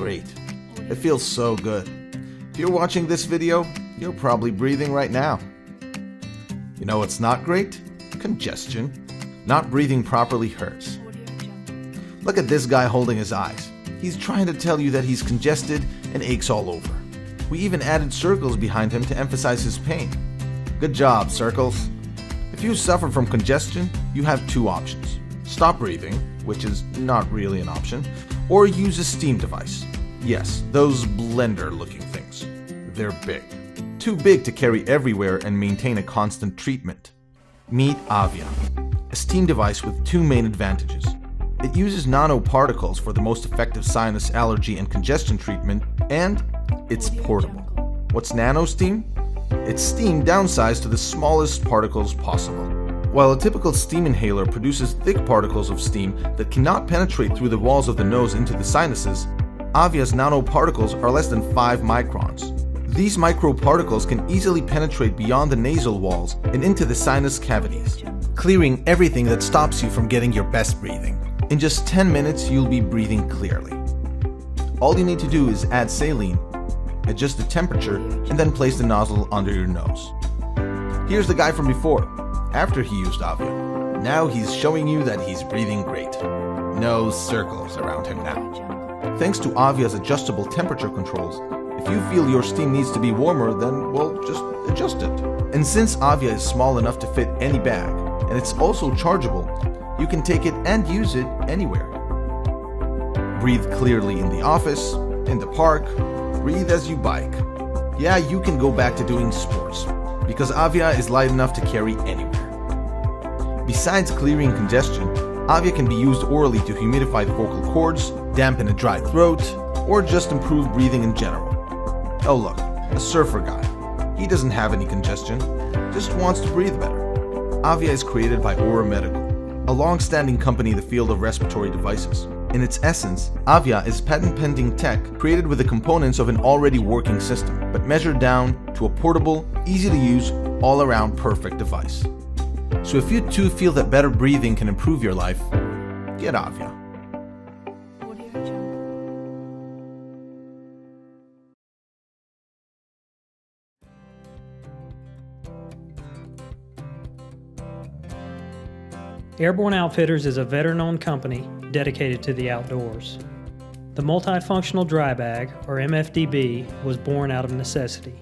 great. It feels so good. If you're watching this video, you're probably breathing right now. You know what's not great? Congestion. Not breathing properly hurts. Look at this guy holding his eyes. He's trying to tell you that he's congested and aches all over. We even added circles behind him to emphasize his pain. Good job, circles. If you suffer from congestion, you have two options. Stop breathing, which is not really an option, or use a steam device. Yes, those blender-looking things. They're big. Too big to carry everywhere and maintain a constant treatment. Meet Avia, a steam device with two main advantages. It uses nanoparticles for the most effective sinus allergy and congestion treatment, and it's portable. What's nano steam? It's steam downsized to the smallest particles possible. While a typical steam inhaler produces thick particles of steam that cannot penetrate through the walls of the nose into the sinuses, Avia's nanoparticles are less than 5 microns. These microparticles can easily penetrate beyond the nasal walls and into the sinus cavities, clearing everything that stops you from getting your best breathing. In just 10 minutes, you'll be breathing clearly. All you need to do is add saline, adjust the temperature, and then place the nozzle under your nose. Here's the guy from before, after he used Avia. Now he's showing you that he's breathing great. No circles around him now. Thanks to Avia's adjustable temperature controls, if you feel your steam needs to be warmer, then, well, just adjust it. And since Avia is small enough to fit any bag, and it's also chargeable, you can take it and use it anywhere. Breathe clearly in the office, in the park, breathe as you bike. Yeah, you can go back to doing sports, because Avia is light enough to carry anywhere. Besides clearing congestion, Avia can be used orally to humidify the vocal cords, dampen a dry throat, or just improve breathing in general. Oh look, a surfer guy. He doesn't have any congestion, just wants to breathe better. Avia is created by Aura Medical, a long-standing company in the field of respiratory devices. In its essence, Avia is patent-pending tech created with the components of an already working system, but measured down to a portable, easy-to-use, all-around perfect device. So if you too feel that better breathing can improve your life, get Avia. Airborne Outfitters is a veteran-owned company dedicated to the outdoors. The Multifunctional Dry Bag, or MFDB, was born out of necessity.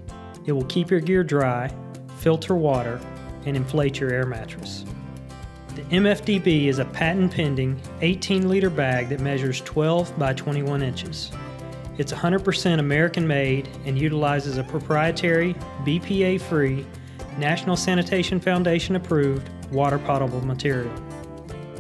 It will keep your gear dry, filter water, and inflate your air mattress. The MFDB is a patent-pending 18-liter bag that measures 12 by 21 inches. It's 100% American-made and utilizes a proprietary, BPA-free, National Sanitation Foundation-approved, water-potable material.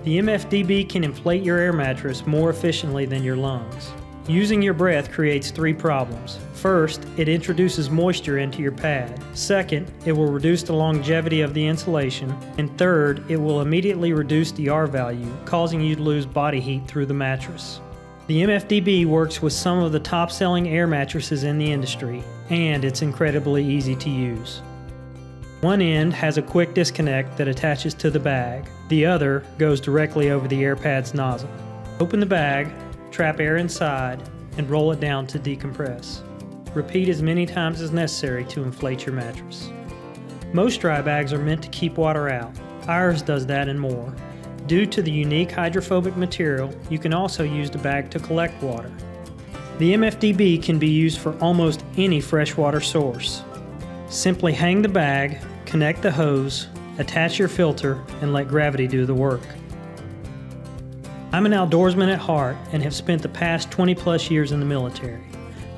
The MFDB can inflate your air mattress more efficiently than your lungs. Using your breath creates 3 problems. First, it introduces moisture into your pad. Second, it will reduce the longevity of the insulation. And third, it will immediately reduce the R value, causing you to lose body heat through the mattress. The MFDB works with some of the top-selling air mattresses in the industry, and it's incredibly easy to use. One end has a quick disconnect that attaches to the bag. The other goes directly over the air pad's nozzle. Open the bag, trap air inside, and roll it down to decompress. Repeat as many times as necessary to inflate your mattress. Most dry bags are meant to keep water out. Ours does that and more. Due to the unique hydrophobic material, you can also use the bag to collect water. The MFDB can be used for almost any freshwater source. Simply hang the bag, connect the hose, attach your filter, and let gravity do the work. I'm an outdoorsman at heart and have spent the past 20-plus years in the military.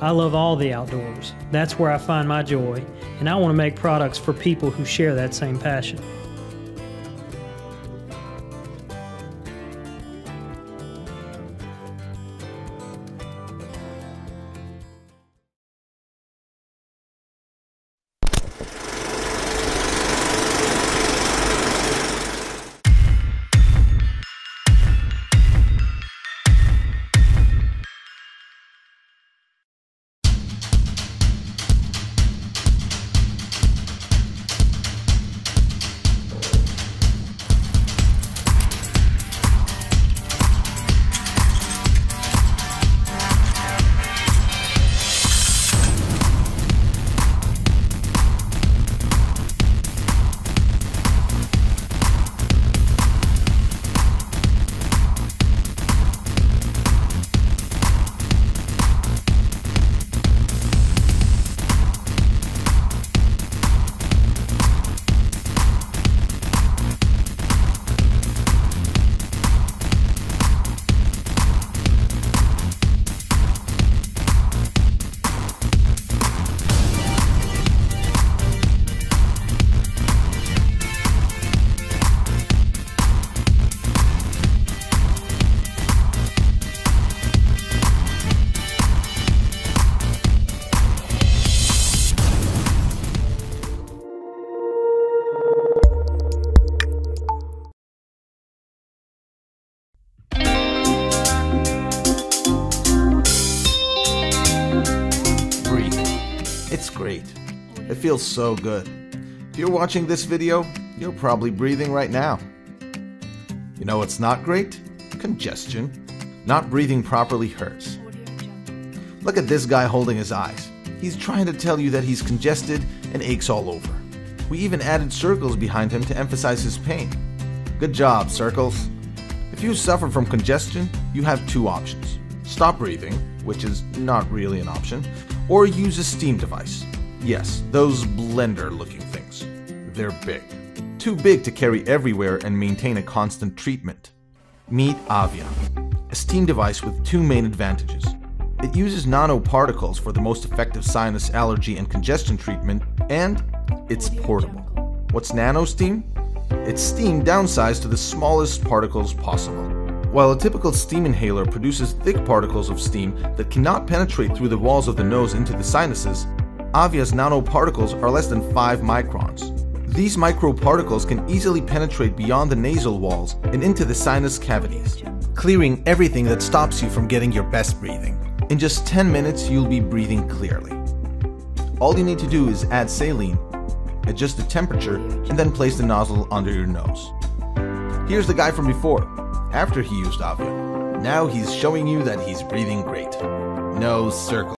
I love all the outdoors. That's where I find my joy, and I want to make products for people who share that same passion. great. It feels so good. If you're watching this video, you're probably breathing right now. You know what's not great? Congestion. Not breathing properly hurts. Look at this guy holding his eyes. He's trying to tell you that he's congested and aches all over. We even added circles behind him to emphasize his pain. Good job, circles. If you suffer from congestion, you have two options. Stop breathing, which is not really an option, or use a steam device. Yes, those blender-looking things. They're big. Too big to carry everywhere and maintain a constant treatment. Meet Avia, a steam device with two main advantages. It uses nanoparticles for the most effective sinus allergy and congestion treatment, and it's portable. What's nano steam? It's steam downsized to the smallest particles possible. While a typical steam inhaler produces thick particles of steam that cannot penetrate through the walls of the nose into the sinuses, Avia's nanoparticles are less than 5 microns. These microparticles can easily penetrate beyond the nasal walls and into the sinus cavities, clearing everything that stops you from getting your best breathing. In just 10 minutes, you'll be breathing clearly. All you need to do is add saline, adjust the temperature, and then place the nozzle under your nose. Here's the guy from before, after he used Avia. Now he's showing you that he's breathing great. No circle.